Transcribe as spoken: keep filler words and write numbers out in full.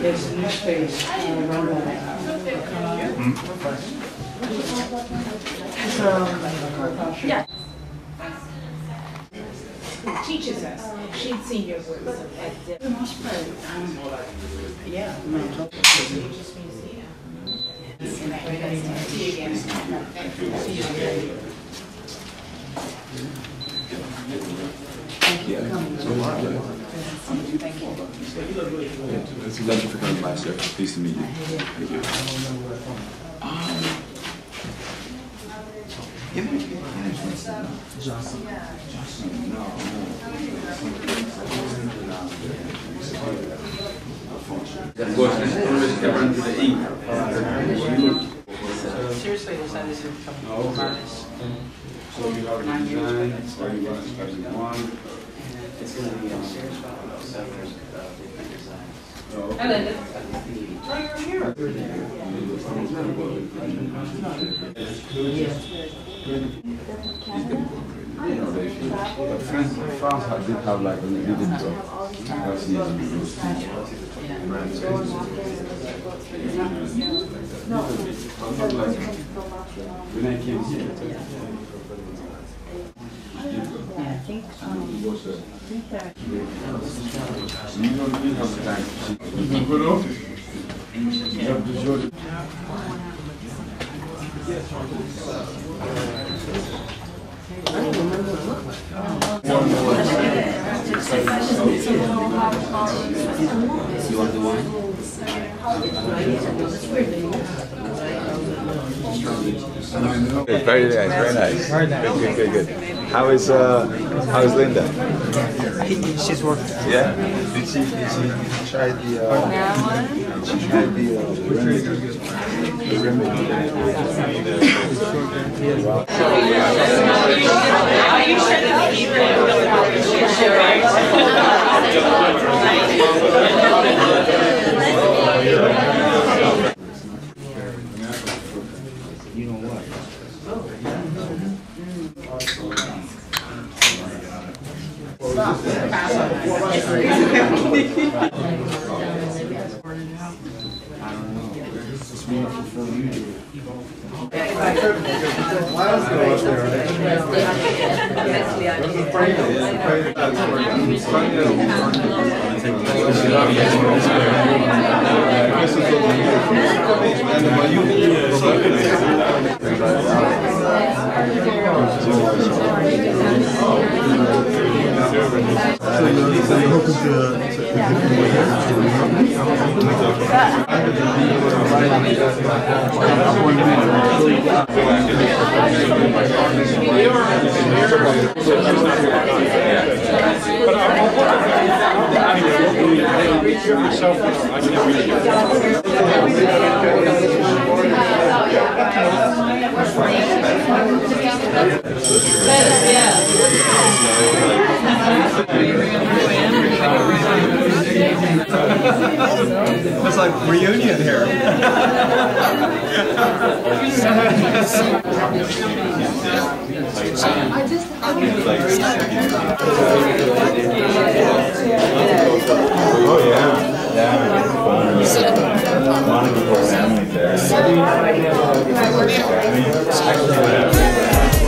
There's new space around the house. Yeah. Teaches us. She'd seen your work. The most part. Yeah. See you again. Thank you for coming. Thank you. It's a pleasure for coming by, sir. Pleased to meet you. Thank you. Um, Image management. Johnson. Johnson. No. Of course, this always happened to the ink. Seriously, the sun is in trouble. So you have nine years, or you want to one. It's going to be upstairs for about seven years of different designs. And then it's right here. France did have like a little drop. That's the when I came here, I think um, I think that you don't need to have time. You can go off. You have to show it. I don't remember what. You want the wine? It's very nice, very nice. Good, good, good, good. How is uh how is Linda? She's working. Yeah. Did she did she try the uh she tried the uh the remedy. You know what? Stop. So you're hoping to I It's like reunion here. I just oh yeah, yeah. I'm